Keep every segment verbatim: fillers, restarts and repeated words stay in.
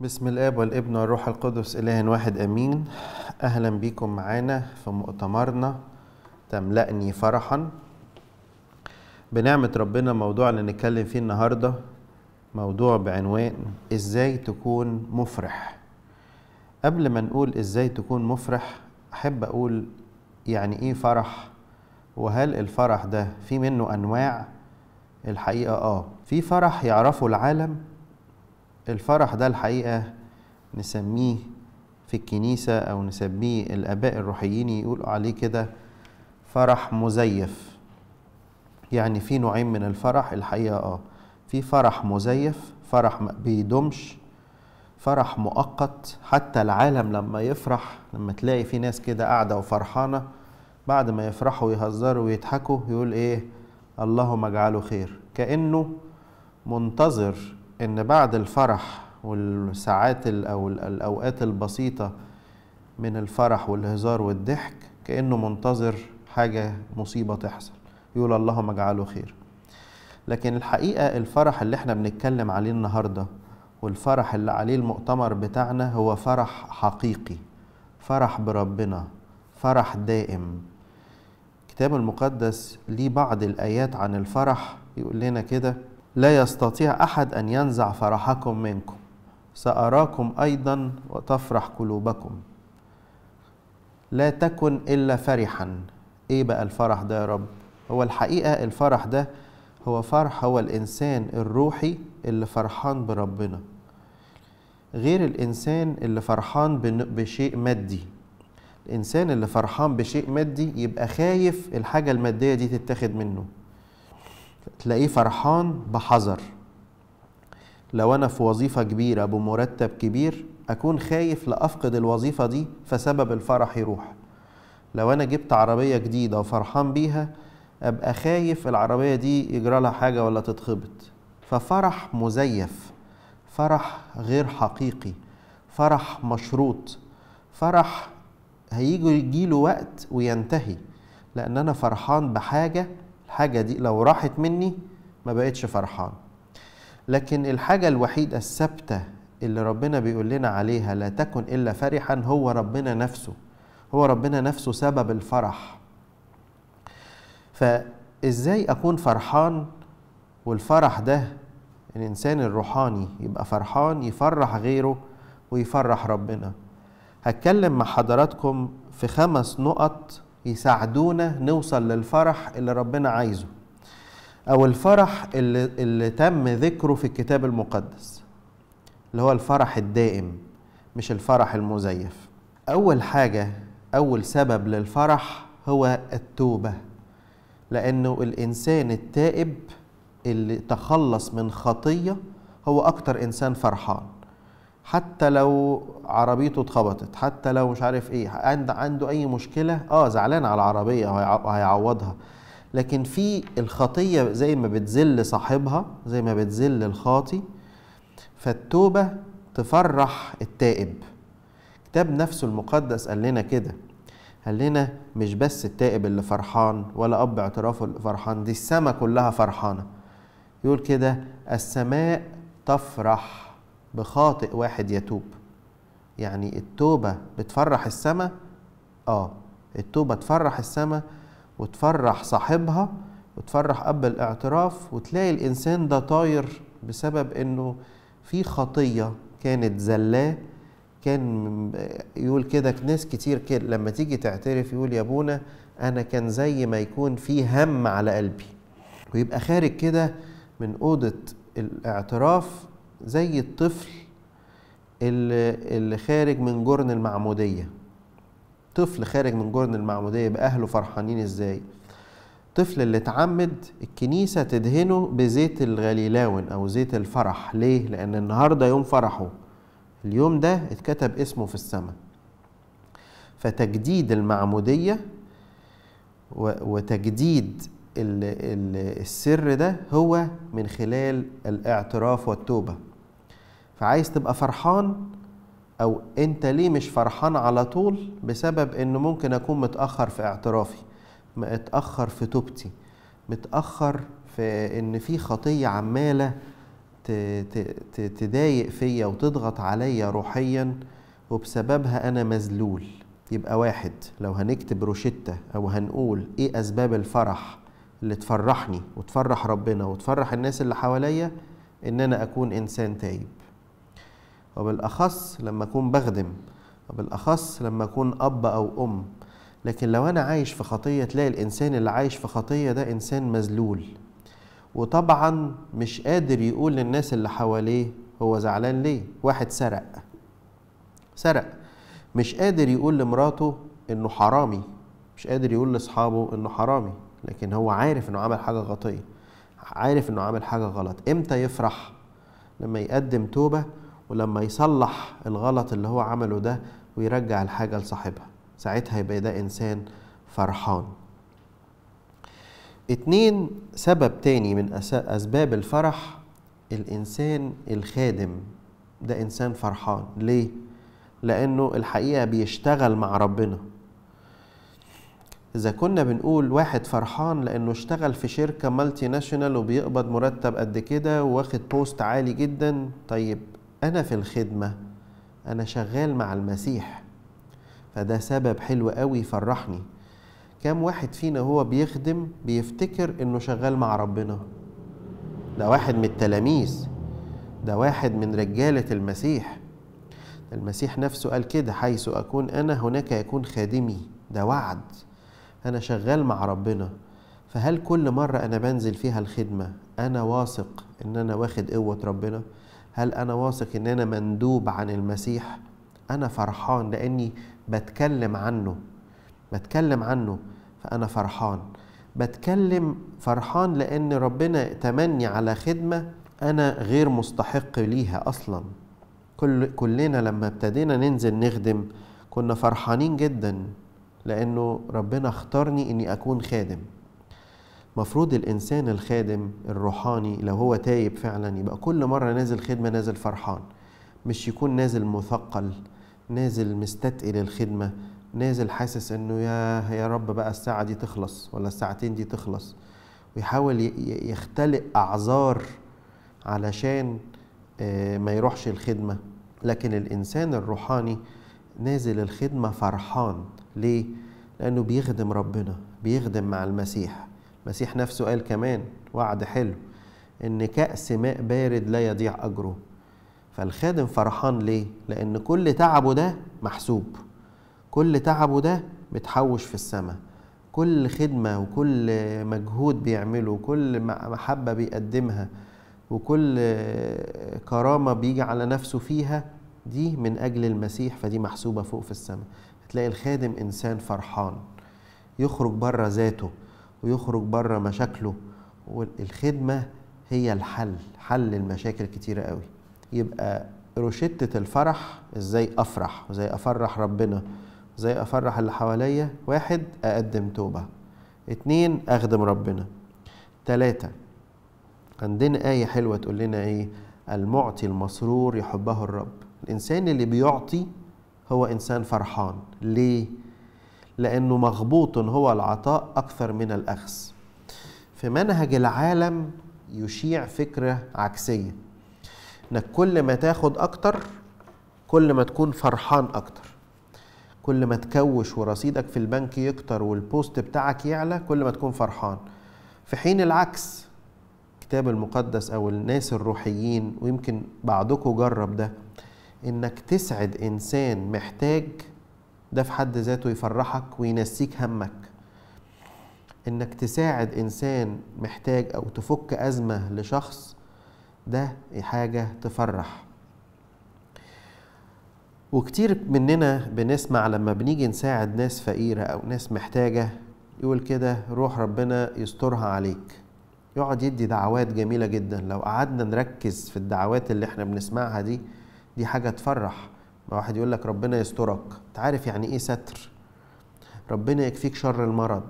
بسم الاب والابن والروح القدس اله واحد امين. اهلا بكم معانا في مؤتمرنا تملأني فرحا بنعمة ربنا. موضوع اللي نتكلم فيه النهارده موضوع بعنوان ازاي تكون مفرح. قبل ما نقول ازاي تكون مفرح احب اقول يعني ايه فرح، وهل الفرح ده في منه انواع؟ الحقيقه اه في فرح يعرفه العالم. الفرح ده الحقيقة نسميه في الكنيسة أو نسميه الآباء الروحيين يقولوا عليه كده فرح مزيف. يعني في نوعين من الفرح الحقيقة اه في فرح مزيف، فرح ما بيدومش، فرح مؤقت. حتى العالم لما يفرح، لما تلاقي في ناس كده قاعدة وفرحانة بعد ما يفرحوا ويهزروا ويضحكوا يقول ايه اللهم اجعله خير، كأنه منتظر إن بعد الفرح والساعات أو الأوقات البسيطة من الفرح والهزار والضحك كأنه منتظر حاجة مصيبة تحصل يقول اللهم اجعله خير. لكن الحقيقة الفرح اللي احنا بنتكلم عليه النهاردة والفرح اللي عليه المؤتمر بتاعنا هو فرح حقيقي، فرح بربنا، فرح دائم. الكتاب المقدس ليه بعض الآيات عن الفرح يقول لنا كده لا يستطيع أحد أن ينزع فرحكم منكم، سأراكم أيضا وتفرح قلوبكم، لا تكن إلا فرحا. إيه بقى الفرح ده يا رب؟ هو الحقيقة الفرح ده هو فرح، هو الإنسان الروحي اللي فرحان بربنا غير الإنسان اللي فرحان بشيء مادي. الإنسان اللي فرحان بشيء مادي يبقى خايف الحاجة المادية دي تتاخد منه، تلاقيه فرحان بحذر. لو أنا في وظيفة كبيرة بمرتب كبير أكون خايف لأفقد الوظيفة دي فسبب الفرح يروح. لو أنا جبت عربية جديدة وفرحان بيها أبقى خايف العربية دي يجرى لها حاجة ولا تتخبط. ففرح مزيف، فرح غير حقيقي، فرح مشروط، فرح هيجي يجيله وقت وينتهي. لأن أنا فرحان بحاجة، الحاجة دي لو راحت مني ما بقتش فرحان. لكن الحاجة الوحيدة الثابتة اللي ربنا بيقول لنا عليها لا تكن إلا فرحا هو ربنا نفسه، هو ربنا نفسه سبب الفرح. فإزاي أكون فرحان؟ والفرح ده الإنسان الروحاني يبقى فرحان يفرح غيره ويفرح ربنا. هتكلم مع حضراتكم في خمس نقط يساعدونا نوصل للفرح اللي ربنا عايزه، أو الفرح اللي, اللي تم ذكره في الكتاب المقدس اللي هو الفرح الدائم مش الفرح المزيف. أول حاجة، أول سبب للفرح هو التوبة، لأنه الإنسان التائب اللي تخلص من خطية هو أكتر إنسان فرحان. حتى لو عربيته اتخبطت، حتى لو مش عارف ايه، عنده اي مشكله، اه زعلان على العربيه وهيعوضها، لكن في الخطيه زي ما بتذل صاحبها زي ما بتذل الخاطي فالتوبه تفرح التائب. الكتاب نفسه المقدس قال لنا كده، قال لنا مش بس التائب اللي فرحان ولا اب اعترافه اللي فرحان، دي السماء كلها فرحانه. يقول كده السماء تفرح بخاطئ واحد يتوب. يعني التوبة بتفرح السماء، اه التوبة تفرح السماء وتفرح صاحبها وتفرح أب الاعتراف، وتلاقي الإنسان ده طاير بسبب إنه في خطية كانت زلاه. كان يقول كده ناس كتير كده لما تيجي تعترف يقول يا ابونا أنا كان زي ما يكون في هم على قلبي، ويبقى خارج كده من أوضة الاعتراف زي الطفل اللي خارج من جرن المعمودية. طفل خارج من جرن المعمودية يبقى أهله فرحانين إزاي؟ طفل اللي اتعمد الكنيسة تدهنه بزيت الغليلاون أو زيت الفرح. ليه؟ لأن النهاردة يوم فرحه، اليوم ده اتكتب اسمه في السماء. فتجديد المعمودية وتجديد السر ده هو من خلال الاعتراف والتوبة. فعايز تبقى فرحان، أو أنت ليه مش فرحان على طول؟ بسبب أنه ممكن أكون متأخر في اعترافي، متأخر في توبتي، متأخر في أن في خطية عمالة تضايق فيا وتضغط عليا روحيا وبسببها أنا مذلول. يبقى واحد، لو هنكتب روشتة أو هنقول إيه أسباب الفرح اللي تفرحني وتفرح ربنا وتفرح الناس اللي حواليا، إن أنا أكون إنسان تايب، وبالأخص لما أكون بخدم، وبالأخص لما أكون أب أو أم. لكن لو أنا عايش في خطية، تلاقي الإنسان اللي عايش في خطية ده إنسان مذلول، وطبعا مش قادر يقول للناس اللي حواليه هو زعلان ليه. واحد سرق سرق مش قادر يقول لمراته إنه حرامي، مش قادر يقول لأصحابه إنه حرامي، لكن هو عارف إنه عمل حاجة خطية، عارف إنه عمل حاجة غلط. إمتى يفرح؟ لما يقدم توبة، ولما يصلح الغلط اللي هو عمله ده ويرجع الحاجة لصاحبها، ساعتها يبقى ده إنسان فرحان. اتنين، سبب تاني من أسباب الفرح، الإنسان الخادم ده إنسان فرحان. ليه؟ لأنه الحقيقة بيشتغل مع ربنا. إذا كنا بنقول واحد فرحان لأنه اشتغل في شركة مالتي ناشونال وبيقبض مرتب قد كده واخد بوست عالي جدا، طيب أنا في الخدمة، أنا شغال مع المسيح، فده سبب حلو قوي يفرحني. كم واحد فينا هو بيخدم بيفتكر إنه شغال مع ربنا؟ ده واحد من التلاميذ، ده واحد من رجالة المسيح. المسيح نفسه قال كده، حيث أكون أنا هناك يكون خادمي. ده وعد، أنا شغال مع ربنا. فهل كل مرة أنا بنزل فيها الخدمة أنا واثق إن أنا واخد قوة ربنا؟ هل أنا واثق إن أنا مندوب عن المسيح؟ أنا فرحان لأني بتكلم عنه، بتكلم عنه فأنا فرحان. بتكلم فرحان لأن ربنا تمني على خدمة أنا غير مستحق ليها أصلا. كل كلنا لما ابتدينا ننزل نخدم كنا فرحانين جدا لأنه ربنا اختارني إني أكون خادم. مفروض الإنسان الخادم الروحاني لو هو تايب فعلا يبقى كل مرة نازل خدمة نازل فرحان، مش يكون نازل مثقل، نازل مستتقل الخدمة، نازل حاسس انه يا يا رب بقى الساعة دي تخلص ولا الساعتين دي تخلص، ويحاول يختلق أعذار علشان ما يروحش الخدمة. لكن الإنسان الروحاني نازل الخدمة فرحان. ليه؟ لأنه بيخدم ربنا، بيخدم مع المسيح. المسيح نفسه قال كمان وعد حلو، إن كأس ماء بارد لا يضيع أجره. فالخادم فرحان ليه؟ لأن كل تعبه ده محسوب، كل تعبه ده متحوش في السماء، كل خدمة وكل مجهود بيعمله وكل محبة بيقدمها وكل كرامة بيجي على نفسه فيها، دي من أجل المسيح، فدي محسوبة فوق في السماء. هتلاقي الخادم إنسان فرحان، يخرج بره ذاته ويخرج بره مشاكله، والخدمة هي الحل، حل المشاكل كتيرة قوي. يبقى روشتة الفرح، إزاي أفرح وإزاي أفرح ربنا وإزاي أفرح اللي حواليا؟ واحد، أقدم توبة. اتنين، أخدم ربنا. تلاتة، عندنا آية حلوة تقول لنا إيه؟ المعطي المسرور يحبه الرب. الإنسان اللي بيعطي هو إنسان فرحان. ليه؟ لأنه مغبوط هو العطاء أكثر من الأخذ. في منهج العالم يشيع فكرة عكسية، إنك كل ما تاخد أكتر كل ما تكون فرحان أكتر، كل ما تكوش ورصيدك في البنك يكتر والبوست بتاعك يعلى كل ما تكون فرحان. في حين العكس، الكتاب المقدس أو الناس الروحيين، ويمكن بعضكم جرب ده، إنك تسعد إنسان محتاج ده في حد ذاته يفرحك وينسيك همك. إنك تساعد إنسان محتاج أو تفك أزمة لشخص، ده حاجة تفرح. وكتير مننا بنسمع لما بنيجي نساعد ناس فقيرة أو ناس محتاجة يقول كده روح ربنا يسترها عليك، يقعد يدي دعوات جميلة جدا. لو قعدنا نركز في الدعوات اللي احنا بنسمعها دي، دي حاجة تفرح. ما واحد يقول لك ربنا يسترك، انت عارف يعني ايه ستر؟ ربنا يكفيك شر المرض.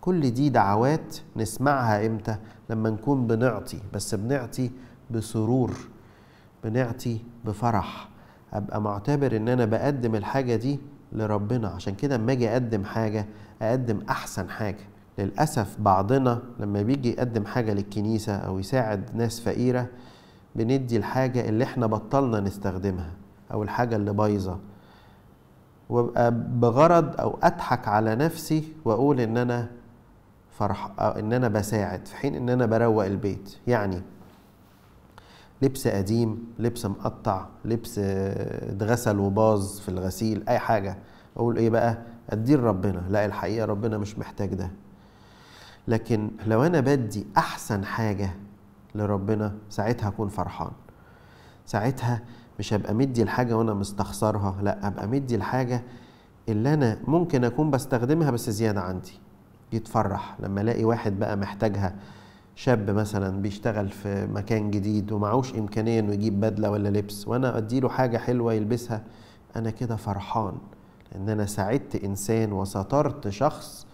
كل دي دعوات نسمعها امتى؟ لما نكون بنعطي، بس بنعطي بسرور، بنعطي بفرح. ابقى معتبر ان انا بقدم الحاجة دي لربنا، عشان كده اما اجي اقدم حاجة اقدم احسن حاجة. للأسف بعضنا لما بيجي يقدم حاجة للكنيسة أو يساعد ناس فقيرة بندي الحاجة اللي احنا بطلنا نستخدمها أو الحاجة اللي بايظة، وابقى بغرض أو أضحك على نفسي وأقول إن أنا فرح أو إن أنا بساعد، في حين إن أنا بروق البيت. يعني لبس قديم، لبس مقطع، لبس اتغسل وباظ في الغسيل، أي حاجة أقول إيه بقى؟ أديه لربنا، لا الحقيقة ربنا مش محتاج ده. لكن لو أنا بدي أحسن حاجة لربنا ساعتها أكون فرحان، ساعتها مش هبقى مدي الحاجة وأنا مستخسرها، لا أبقى مدي الحاجة اللي أنا ممكن أكون بستخدمها بس زيادة عندي. يتفرح لما ألاقي واحد بقى محتاجها، شاب مثلا بيشتغل في مكان جديد ومعهوش إمكانية إنه يجيب بدلة ولا لبس وأنا أديله حاجة حلوة يلبسها، أنا كده فرحان لأن أنا ساعدت إنسان وسترت شخص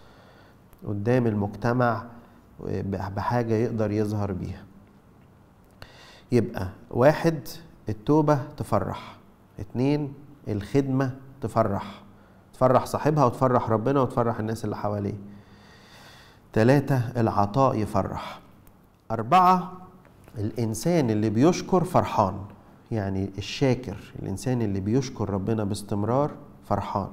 قدام المجتمع بحاجة يقدر يظهر بيها. يبقى واحد التوبة تفرح، اتنين الخدمة تفرح، تفرح صاحبها وتفرح ربنا وتفرح الناس اللي حواليه، تلاتة العطاء يفرح، أربعة الإنسان اللي بيشكر فرحان، يعني الشاكر الإنسان اللي بيشكر ربنا باستمرار فرحان.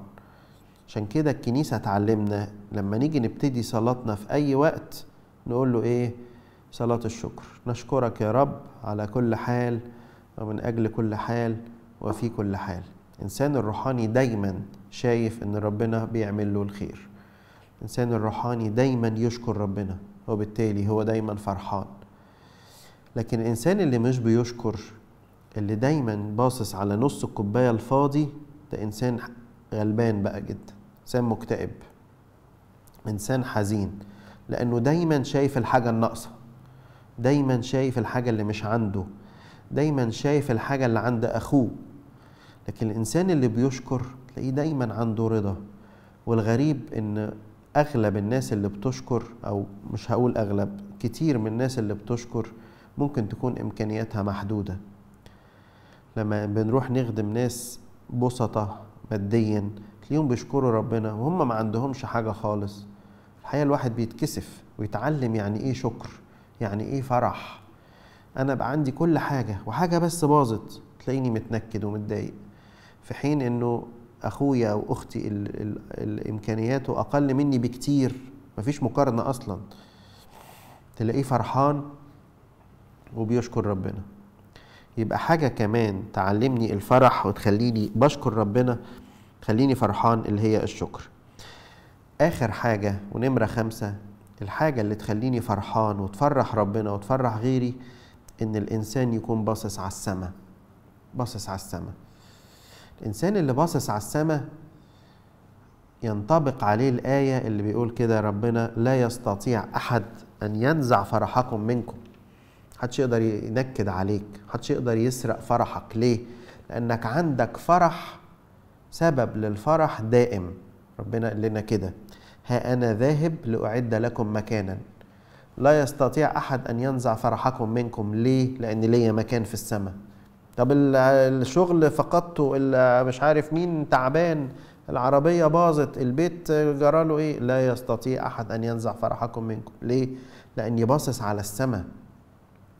عشان كده الكنيسة تعلمنا لما نيجي نبتدي صلاتنا في أي وقت نقول له إيه؟ صلاة الشكر، نشكرك يا رب على كل حال ومن أجل كل حال وفي كل حال. الإنسان الروحاني دايما شايف إن ربنا بيعمل له الخير، الإنسان الروحاني دايما يشكر ربنا وبالتالي هو دايما فرحان. لكن الإنسان اللي مش بيشكر، اللي دايما باصص على نص الكوباية الفاضي، ده إنسان غلبان بقى جدا، إنسان مكتئب، إنسان حزين، لأنه دايما شايف الحاجة الناقصة، دايما شايف الحاجة اللي مش عنده، دايما شايف الحاجة اللي عند أخوه. لكن الإنسان اللي بيشكر تلاقيه دايما عنده رضا. والغريب إن أغلب الناس اللي بتشكر، أو مش هقول أغلب، كتير من الناس اللي بتشكر ممكن تكون إمكانياتها محدودة. لما بنروح نخدم ناس بسطة ماديا تلاقيهم بيشكروا ربنا وهم ما عندهمش حاجة خالص. الحقيقة الواحد بيتكسف ويتعلم يعني إيه شكر، يعني إيه فرح. أنا بقى عندي كل حاجة وحاجة بس باظت تلاقيني متنكد ومتضايق، في حين إنه أخويا أو أختي الإمكانيات أقل مني بكتير مفيش مقارنة أصلا، تلاقيه فرحان وبيشكر ربنا. يبقى حاجة كمان تعلمني الفرح وتخليني بشكر ربنا، تخليني فرحان، اللي هي الشكر. آخر حاجة ونمرة خمسة، الحاجة اللي تخليني فرحان وتفرح ربنا وتفرح غيري، إن الإنسان يكون باصص على السماء. باصص على السماء، الإنسان اللي باصص على السماء ينطبق عليه الآية اللي بيقول كده ربنا: لا يستطيع أحد أن ينزع فرحكم منكم. محدش يقدر ينكد عليك، محدش يقدر يسرق فرحك. ليه؟ لأنك عندك فرح، سبب للفرح دائم. ربنا قال لنا كده: ها أنا ذاهب لأعد لكم مكانا، لا يستطيع أحد أن ينزع فرحكم منكم. ليه؟ لأن ليا مكان في السماء. طب الشغل فقدته، مش عارف مين تعبان، العربية باظت، البيت جراله إيه؟ لا يستطيع أحد أن ينزع فرحكم منكم. ليه؟ لأني باصص على السماء.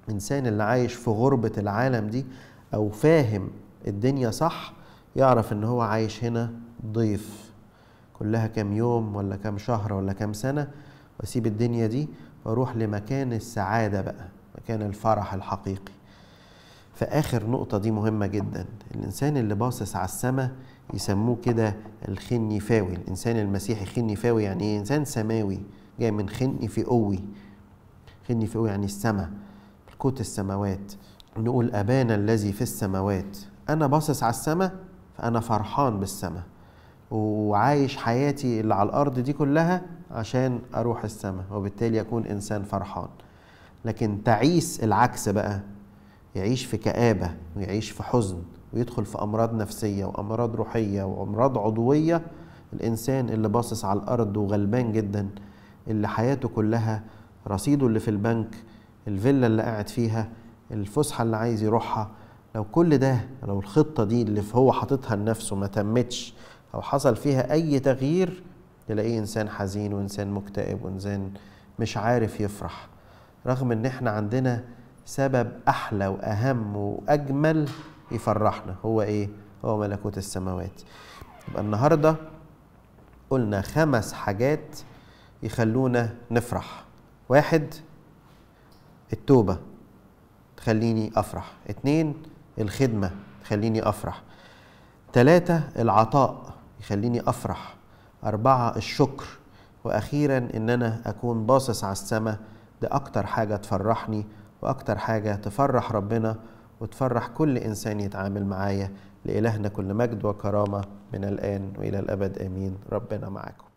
الإنسان اللي عايش في غربة العالم دي أو فاهم الدنيا صح يعرف إن هو عايش هنا ضيف، كلها كام يوم ولا كام شهر ولا كام سنة، وأسيب الدنيا دي وأروح لمكان السعادة بقى، مكان الفرح الحقيقي. فآخر نقطة دي مهمة جدا، الإنسان اللي باصص على السماء يسموه كده الخنيفاوي، الإنسان المسيحي خنيفاوي. يعني إيه؟ إنسان سماوي، جاي من خني في قوي. خني في قوي يعني السماء، ملكوت السماوات. نقول: أبانا الذي في السماوات. أنا باصص على السماء فأنا فرحان بالسماء، وعايش حياتي اللي على الأرض دي كلها عشان أروح السماء، وبالتالي أكون إنسان فرحان. لكن تعيس العكس بقى، يعيش في كآبة ويعيش في حزن ويدخل في أمراض نفسية وأمراض روحية وأمراض عضوية، الإنسان اللي باصص على الأرض وغلبان جدا، اللي حياته كلها رصيده اللي في البنك، الفيلا اللي قاعد فيها، الفسحة اللي عايز يروحها، لو كل ده، لو الخطة دي اللي هو حاططها لنفسه ما تمتش أو حصل فيها أي تغيير، تلاقيه إنسان حزين وإنسان مكتئب وإنسان مش عارف يفرح، رغم إن إحنا عندنا سبب أحلى وأهم وأجمل يفرحنا، هو إيه؟ هو ملكوت السماوات. يبقى النهاردة قلنا خمس حاجات يخلونا نفرح. واحد، التوبة تخليني أفرح. اتنين، الخدمة تخليني أفرح. تلاتة، العطاء يخليني أفرح. أربعة، الشكر. وأخيرا إن أنا أكون باصص على السماء، ده أكتر حاجة تفرحني وأكتر حاجة تفرح ربنا وتفرح كل إنسان يتعامل معايا. لإلهنا كل مجد وكرامة من الآن وإلى الأبد، آمين. ربنا معكم.